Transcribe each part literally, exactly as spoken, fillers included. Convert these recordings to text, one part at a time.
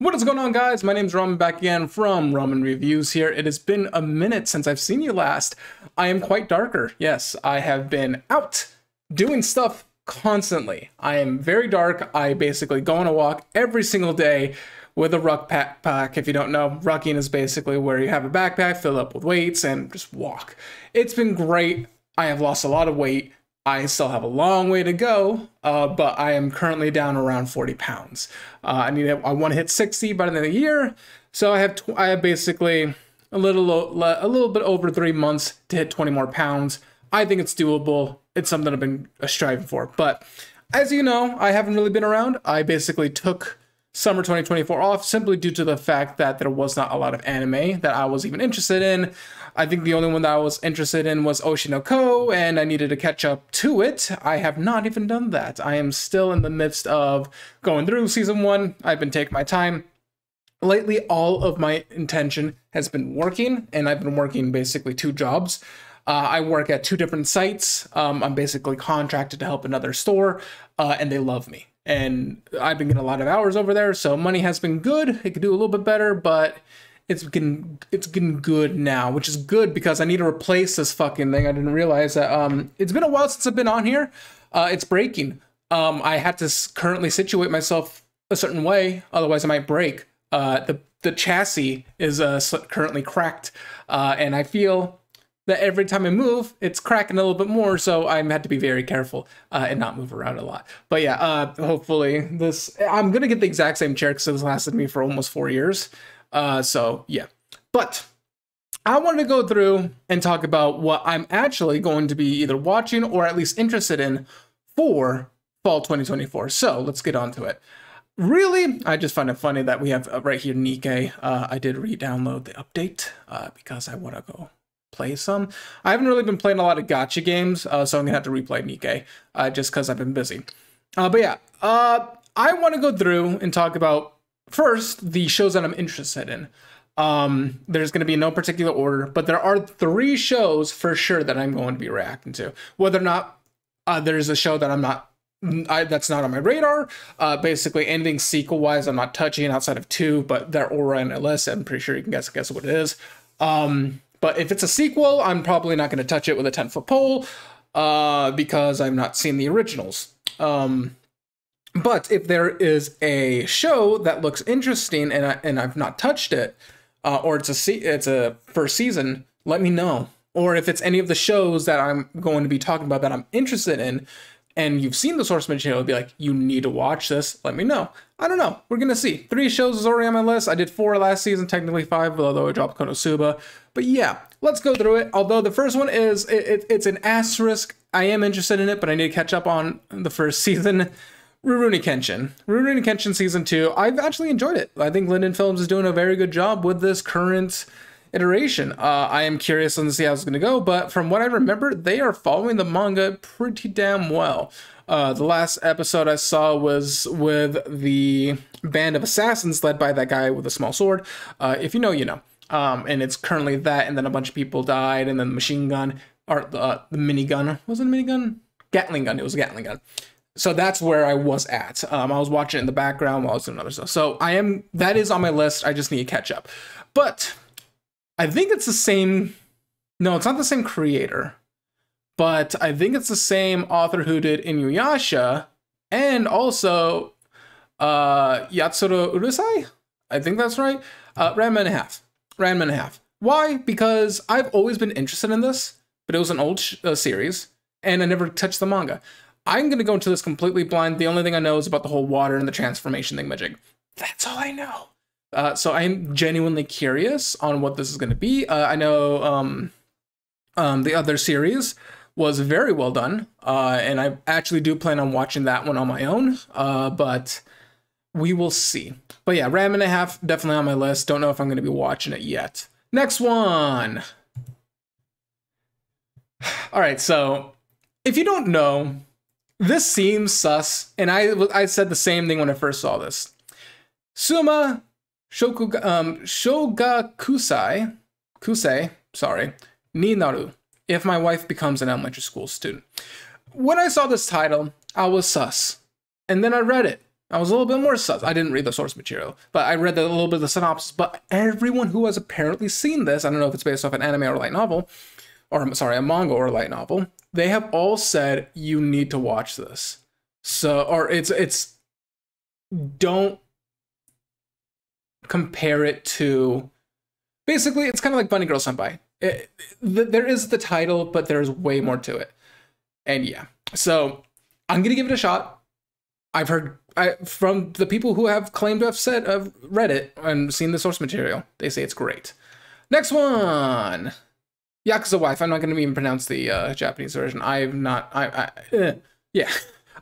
What is going on, guys? My name is Ramen, back again from Ramen Reviews here. It has been a minute since I've seen you last. I am quite darker. Yes, I have been out doing stuff constantly. I am very dark. I basically go on a walk every single day with a ruck backpack. If you don't know, rucking is basically where you have a backpack, fill up with weights, and just walk. It's been great. I have lost a lot of weight. I still have a long way to go, uh, but I am currently down around forty pounds. Uh, I need to, I want to hit sixty by the end of the year, so I have tw I have basically a little a little bit over three months to hit twenty more pounds. I think it's doable. It's something I've been striving for. But as you know, I haven't really been around. I basically took summer twenty twenty-four off simply due to the fact that there was not a lot of anime that I was even interested in. I think the only one that I was interested in was Oshinoko, and I needed to catch up to it. I have not even done that. I am still in the midst of going through season one. I've been taking my time. Lately, all of my intention has been working, and I've been working basically two jobs. Uh, I work at two different sites. Um, I'm basically contracted to help another store, uh, and they love me. And I've been getting a lot of hours over there, so money has been good. It could do a little bit better, but It's getting, it's getting good now, which is good because I need to replace this fucking thing. I didn't realize that um, it's been a while since I've been on here. Uh, it's breaking. Um, I had to currently situate myself a certain way, otherwise I might break. Uh, the, the chassis is uh, currently cracked, uh, and I feel that every time I move, it's cracking a little bit more, so I had to be very careful uh, and not move around a lot. But yeah, uh, hopefully this... I'm going to get the exact same chair because it's lasted me for almost four years. Uh, so yeah, but I wanted to go through and talk about what I'm actually going to be either watching or at least interested in for fall twenty twenty-four. So let's get on to it. Really, I just find it funny that we have uh, right here Nikke. Uh, I did re-download the update uh, because I want to go play some. I haven't really been playing a lot of gacha games, uh, so I'm gonna have to replay Nikke uh, just because I've been busy. Uh, but yeah, uh, I want to go through and talk about first, the shows that I'm interested in. Um, there's going to be no particular order, but there are three shows for sure that I'm going to be reacting to. Whether or not uh, there's a show that I'm not, I, that's not on my radar. Uh, basically, anything sequel-wise, I'm not touching outside of two, but they're already on a list. I'm pretty sure you can guess guess what it is. Um, but if it's a sequel, I'm probably not going to touch it with a ten-foot pole uh, because I've not seen the originals. Um, But if there is a show that looks interesting and, I, and I've not touched it, uh, or it's a, se it's a first season, let me know. Or if it's any of the shows that I'm going to be talking about that I'm interested in, and you've seen the source material, be like, you need to watch this, let me know. I don't know. We're going to see. Three shows is already on my list. I did four last season, technically five, although I dropped Konosuba. But yeah, let's go through it. Although the first one is, it, it, it's an asterisk. I am interested in it, but I need to catch up on the first season. Rurouni Kenshin. Rurouni Kenshin Season two. I've actually enjoyed it. I think Linden Films is doing a very good job with this current iteration. Uh, I am curious to see how it's going to go, but from what I remember, they are following the manga pretty damn well. Uh, the last episode I saw was with the band of assassins led by that guy with a small sword. Uh, if you know, you know. Um, and it's currently that, and then a bunch of people died, and then the machine gun, or uh, the minigun. Was it a minigun? Gatling gun. It was a Gatling gun. So that's where I was at. Um, I was watching it in the background while I was doing other stuff. So I am, that is on my list. I just need to catch up. But I think it's the same. No, it's not the same creator. But I think it's the same author who did Inuyasha and also uh, Yatsuro Urusai. I think that's right. Uh, Ranma half. Ranma half. Why? Because I've always been interested in this, but it was an old sh uh, series and I never touched the manga. I'm going to go into this completely blind. The only thing I know is about the whole water and the transformation thing magic. That's all I know. Uh, so I'm genuinely curious on what this is going to be. Uh, I know um, um, the other series was very well done. Uh, and I actually do plan on watching that one on my own. Uh, but we will see. But yeah, Ranma half definitely on my list. Don't know if I'm going to be watching it yet. Next one. All right. So if you don't know... This seems sus, and I I said the same thing when I first saw this. Suma Shokuga, um, Shogakusai Kusei, sorry, Ninaru, If My Wife Becomes an Elementary School Student. When I saw this title, I was sus, and then I read it, I was a little bit more sus. I didn't read the source material, but I read a little bit of the synopsis. But everyone who has apparently seen this, I don't know if it's based off an anime or light novel, or I'm sorry, a manga or light novel, they have all said, you need to watch this. So, or it's, it's, don't compare it to, basically, it's kind of like Bunny Girl Sunbai. It, th there is the title, but there's way more to it. And yeah, so I'm going to give it a shot. I've heard I, from the people who have claimed to have said, have read it and seen the source material. They say it's great. Next one. Yakuza Wife. I'm not going to even pronounce the uh, Japanese version. I've not. I, I eh. Yeah.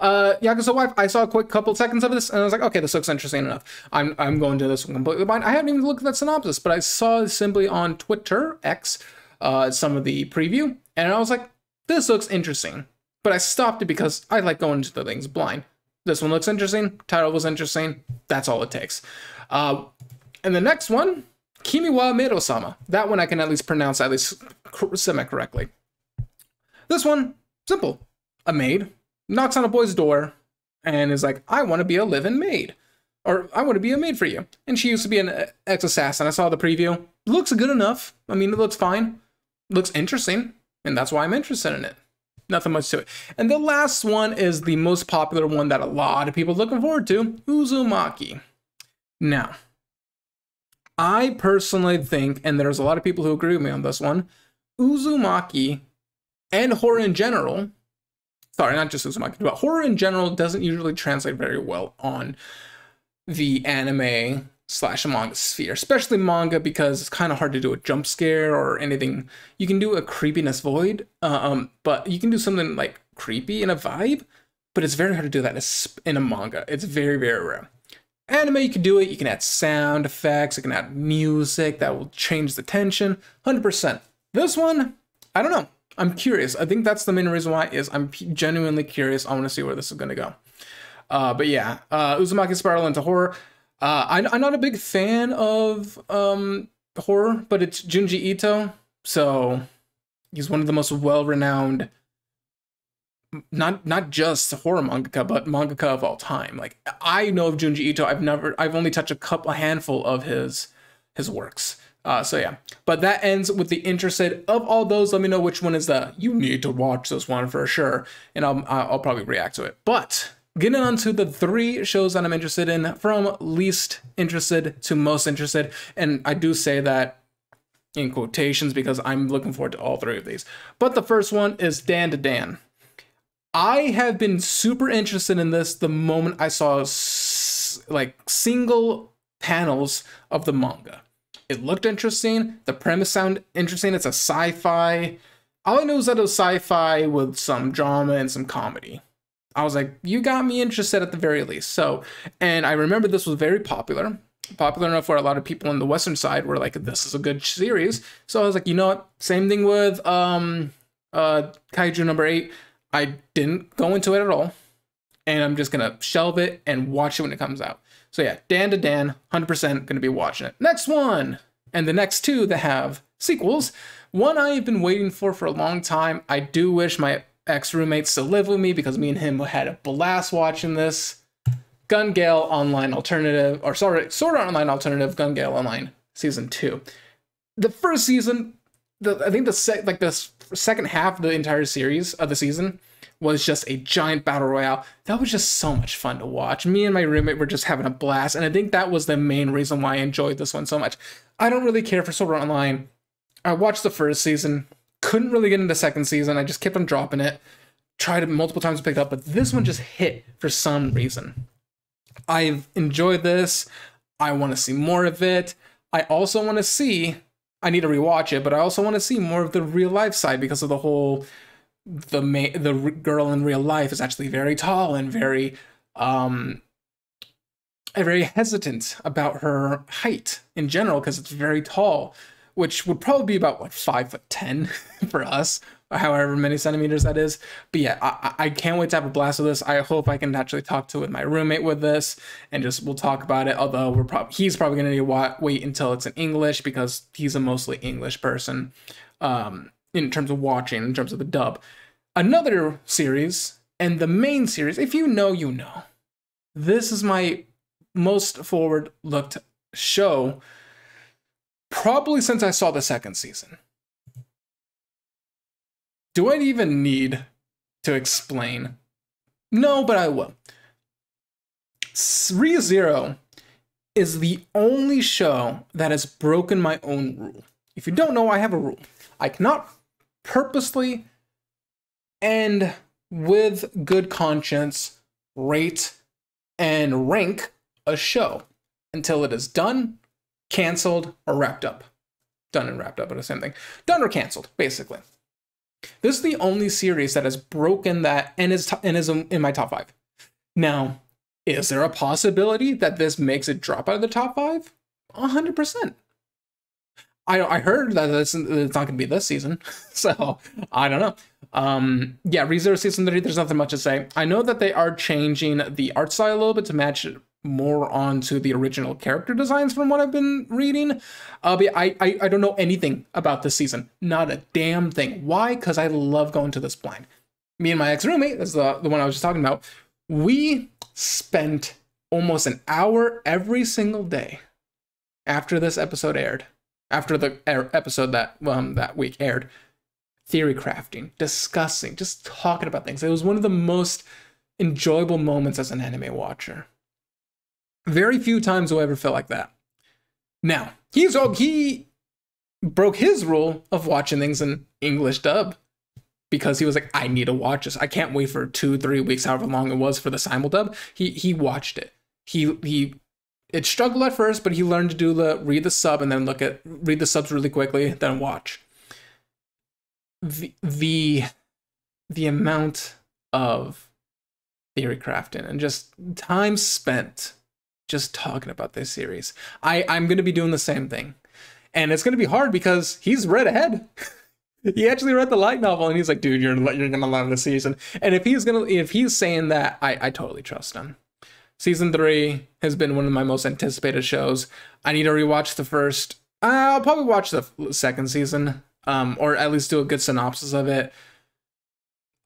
Uh, Yakuza Wife. I saw a quick couple seconds of this, and I was like, okay, this looks interesting enough. I'm I'm going to this one completely blind. I haven't even looked at that synopsis, but I saw simply on Twitter X uh, some of the preview, and I was like, this looks interesting. But I stopped it because I like going into the things blind. This one looks interesting. Title was interesting. That's all it takes. Uh, and the next one. Kimiwa Midosama. That one I can at least pronounce at least semi-correctly. This one, simple. A maid knocks on a boy's door and is like, I want to be a live-in maid. Or, I want to be a maid for you. And she used to be an ex-assassin. I saw the preview. Looks good enough. I mean, it looks fine. Looks interesting. And that's why I'm interested in it. Nothing much to it. And the last one is the most popular one that a lot of people are looking forward to. Uzumaki. Now, I personally think, and there's a lot of people who agree with me on this one, Uzumaki and horror in general, sorry, not just Uzumaki, but horror in general doesn't usually translate very well on the anime slash manga sphere, especially manga, because it's kind of hard to do a jump scare or anything. You can do a creepiness void, um, but you can do something like creepy in a vibe, but it's very hard to do that in a manga. It's very, very rare. Anime, you can do it. You can add sound effects. You can add music that will change the tension. one hundred percent. This one, I don't know. I'm curious. I think that's the main reason why is I'm genuinely curious. I want to see where this is going to go. Uh, but yeah, uh, Uzumaki Spiral into Horror. Uh, I, I'm not a big fan of um, horror, but it's Junji Ito. So he's one of the most well-renowned, not not just horror mangaka, but mangaka of all time. Like, I know of Junji Ito. I've never, I've only touched a couple, a handful of his his works. Uh, so yeah, but that ends with the interested of all those. Let me know which one is the you need to watch this one for sure, and I'll I'll probably react to it. But getting on to the three shows that I'm interested in, from least interested to most interested, and I do say that in quotations because I'm looking forward to all three of these. But the first one is Dandadan. I have been super interested in this the moment I saw s like single panels of the manga. It looked interesting. The premise sounded interesting. It's a sci-fi. All I know is that it was sci-fi with some drama and some comedy. I was like, you got me interested at the very least. So, and I remember this was very popular. Popular enough where a lot of people on the Western side were like, this is a good series. So I was like, you know what? Same thing with um, uh, Kaiju number eight. I didn't go into it at all, and I'm just going to shelve it and watch it when it comes out. So yeah, Dandadan, one hundred percent going to be watching it. Next one, and the next two that have sequels. One I've been waiting for for a long time. I do wish my ex-roommate still lived with me because me and him had a blast watching this. Gun Gale Online Alternative, or sorry, Sword Art Online Alternative, Gun Gale Online Season two. The first season, the, I think the sec, like this second half of the entire series of the season was just a giant battle royale. That was just so much fun to watch. Me and my roommate were just having a blast, and I think that was the main reason why I enjoyed this one so much. I don't really care for Sword Art Online. I watched the first season, couldn't really get into the second season. I just kept on dropping it, tried it multiple times to pick it up, but this one just hit for some reason. I've enjoyed this. I want to see more of it. I also want to see... I need to rewatch it, but I also want to see more of the real life side because of the whole the ma the girl in real life is actually very tall and very um very hesitant about her height in general because it's very tall, which would probably be about what five foot ten for us, however many centimeters that is. But yeah, I, I can't wait to have a blast with this. I hope I can actually talk to with my roommate with this, and just we'll talk about it. Although we're probably he's probably gonna need to wait until it's in English because he's a mostly English person, um, in terms of watching, in terms of the dub. Another series and the main series, if you know, you know, This is my most forward-looked show, probably since I saw the second season. Do I even need to explain? No, but I will. Re:Zero is the only show that has broken my own rule. If you don't know, I have a rule. I cannot purposely and with good conscience rate and rank a show until it is done, canceled, or wrapped up. Done and wrapped up are the same thing. Done or canceled, basically. This is the only series that has broken that and is, and is in my top five. Now, is there a possibility that this makes it drop out of the top five? one hundred percent. I, I heard that this, it's not going to be this season, so I don't know. Um, yeah, Re:Zero Season three, there's nothing much to say. I know that they are changing the art style a little bit to match it more onto the original character designs from what I've been reading. Uh, but I, I, I don't know anything about this season. Not a damn thing. Why? Because I love going to this blind. Me and my ex-roommate, that's the, the one I was just talking about, we spent almost an hour every single day after this episode aired, after the episode that um, that week aired, theory crafting, discussing, just talking about things. It was one of the most enjoyable moments as an anime watcher. Very few times will I ever feel like that. Now, he's he broke his rule of watching things in English dub because he was like, I need to watch this. I can't wait for two, three weeks, however long it was for the simul dub. He he watched it. He he. It struggled at first, but he learned to do the read the sub and then look at read the subs really quickly, then watch. The the the amount of theory crafting and just time spent just talking about this series. I I'm gonna be doing the same thing, and it's gonna be hard because he's read ahead. He actually read the light novel, and he's like, dude, you're you're gonna love the season. And if he's gonna if he's saying that, I I totally trust him. Season three has been one of my most anticipated shows. I need to rewatch the first. I'll probably watch the second season, um, or at least do a good synopsis of it.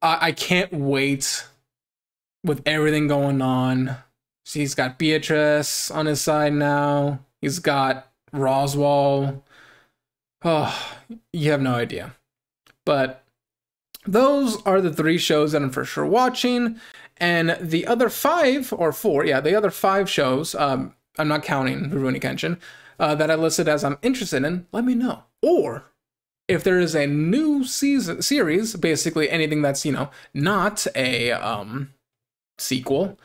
I, I can't wait with everything going on. So he's got Beatrice on his side now. He's got Roswell. Oh, you have no idea. But those are the three shows that I'm for sure watching. And the other five, or four, yeah, the other five shows, um, I'm not counting Rurouni Kenshin, uh, that I listed as I'm interested in, let me know. Or, if there is a new season series, basically anything that's, you know, not a um, sequel,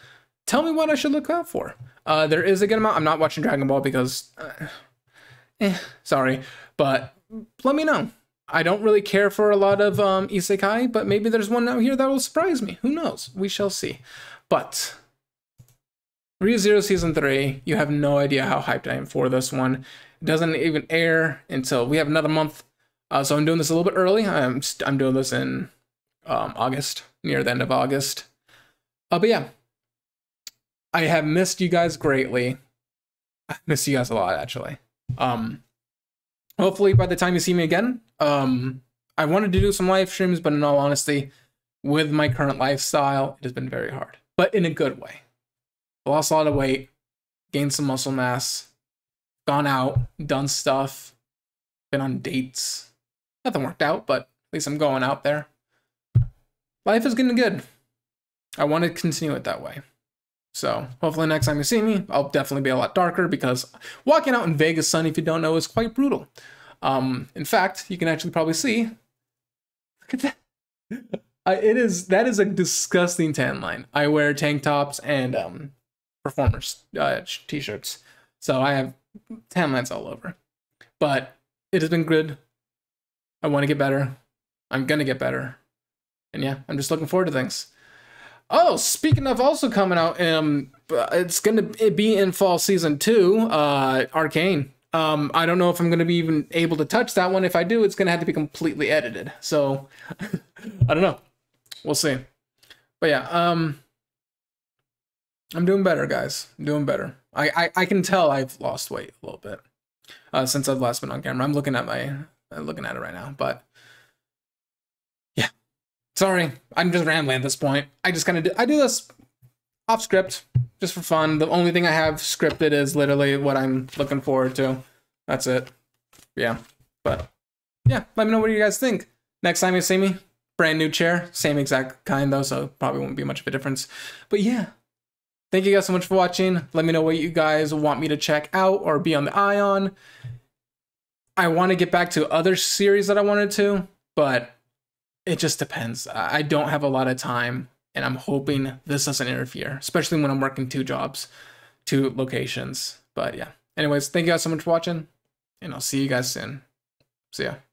tell me what I should look out for. Uh, there is a good amount. I'm not watching Dragon Ball because, uh, eh, sorry, but let me know. I don't really care for a lot of um, isekai, but maybe there's one out here that will surprise me. Who knows? We shall see. But Re:Zero Season three, you have no idea how hyped I am for this one. It doesn't even air until we have another month. Uh, so I'm doing this a little bit early. I'm, I'm doing this in um, August, near the end of August. Uh, but yeah, I have missed you guys greatly. I miss you guys a lot, actually. Um, hopefully by the time you see me again, Um, I wanted to do some live streams, but in all honesty, with my current lifestyle, it has been very hard, but in a good way. Lost a lot of weight, gained some muscle mass, gone out, done stuff, been on dates. Nothing worked out, but at least I'm going out there. Life is getting good. I want to continue it that way. So hopefully next time you see me, I'll definitely be a lot darker because walking out in Vegas sun, if you don't know, is quite brutal. Um, in fact, you can actually probably see, look at that. Uh, it is, that is a disgusting tan line. I wear tank tops and, um, performers, uh, t-shirts. So I have tan lines all over, but it has been good. I want to get better. I'm going to get better. And yeah, I'm just looking forward to things. Oh, speaking of also coming out, um, it's going to be in fall season two, uh, Arcane. Um, I don't know if I'm going to be even able to touch that one. If I do, it's going to have to be completely edited. So, I don't know. We'll see. But yeah, um, I'm doing better, guys. I'm doing better. I, I, I can tell I've lost weight a little bit uh, since I've last been on camera. I'm looking at my, I'm looking at it right now. But, yeah. Sorry. I'm just rambling at this point. I just kind of do, I do this off script. just for fun. The only thing I have scripted is literally what I'm looking forward to. That's it. Yeah. But yeah, let me know what you guys think. Next time you see me, brand new chair. Same exact kind though, so probably won't be much of a difference. But yeah. Thank you guys so much for watching. Let me know what you guys want me to check out or be on the eye on. I want to get back to other series that I wanted to, but it just depends. I don't have a lot of time, and I'm hoping this doesn't interfere, especially when I'm working two jobs, two locations. But yeah. Anyways, thank you guys so much for watching, and I'll see you guys soon. See ya.